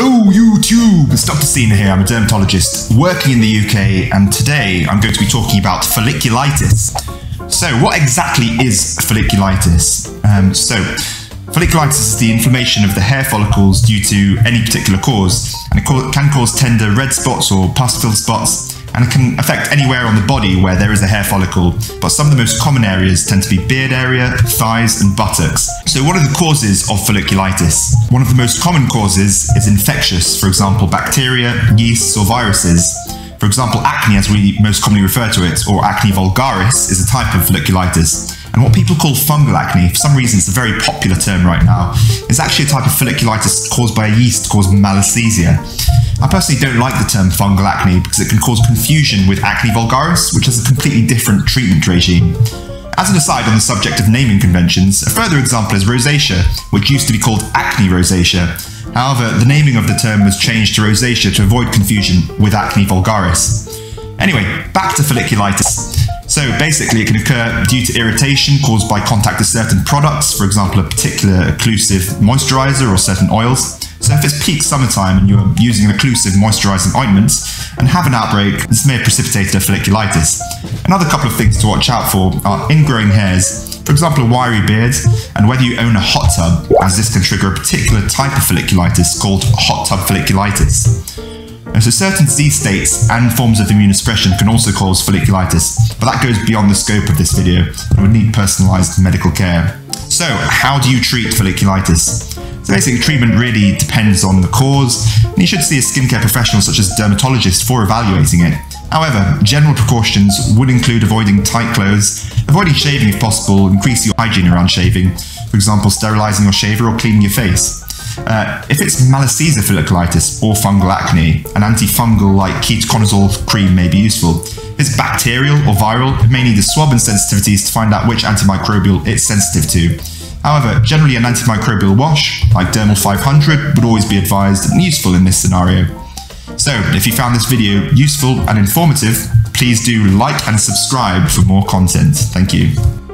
Hello YouTube, it's Dr Sina here. I'm a dermatologist working in the UK, and today I'm going to be talking about folliculitis. So what exactly is folliculitis? Folliculitis is the inflammation of the hair follicles due to any particular cause, and it can cause tender red spots or pus-filled spots, and it can affect anywhere on the body where there is a hair follicle, but some of the most common areas tend to be beard area, thighs and buttocks. So what are the causes of folliculitis? One of the most common causes is infectious, for example bacteria, yeasts or viruses. For example, acne, as we most commonly refer to it, or acne vulgaris, is a type of folliculitis. And what people call fungal acne, for some reason it's a very popular term right now, is actually a type of folliculitis caused by a yeast called Malassezia. I personally don't like the term fungal acne because it can cause confusion with acne vulgaris, which has a completely different treatment regime. As an aside on the subject of naming conventions, a further example is rosacea, which used to be called acne rosacea. However, the naming of the term was changed to rosacea to avoid confusion with acne vulgaris. Anyway, back to folliculitis. So basically, it can occur due to irritation caused by contact with certain products, for example, a particular occlusive moisturizer or certain oils. So if it's peak summertime and you're using an occlusive moisturizing ointment and have an outbreak, this may have precipitated a folliculitis. Another couple of things to watch out for are ingrowing hairs, for example, a wiry beard, and whether you own a hot tub, as this can trigger a particular type of folliculitis called hot tub folliculitis. And so certain disease states and forms of immunosuppression can also cause folliculitis, but that goes beyond the scope of this video and would need personalised medical care. So how do you treat folliculitis? So basically, treatment really depends on the cause, and you should see a skincare professional such as a dermatologist for evaluating it. However, general precautions would include avoiding tight clothes, avoiding shaving if possible, increase your hygiene around shaving, for example sterilising your shaver or cleaning your face. If it's Malassezia folliculitis or fungal acne, an antifungal like ketoconazole cream may be useful. If it's bacterial or viral, it may need a swab and sensitivities to find out which antimicrobial it's sensitive to. However, generally an antimicrobial wash, like Dermol 500, would always be advised and useful in this scenario. So, if you found this video useful and informative, please do like and subscribe for more content. Thank you.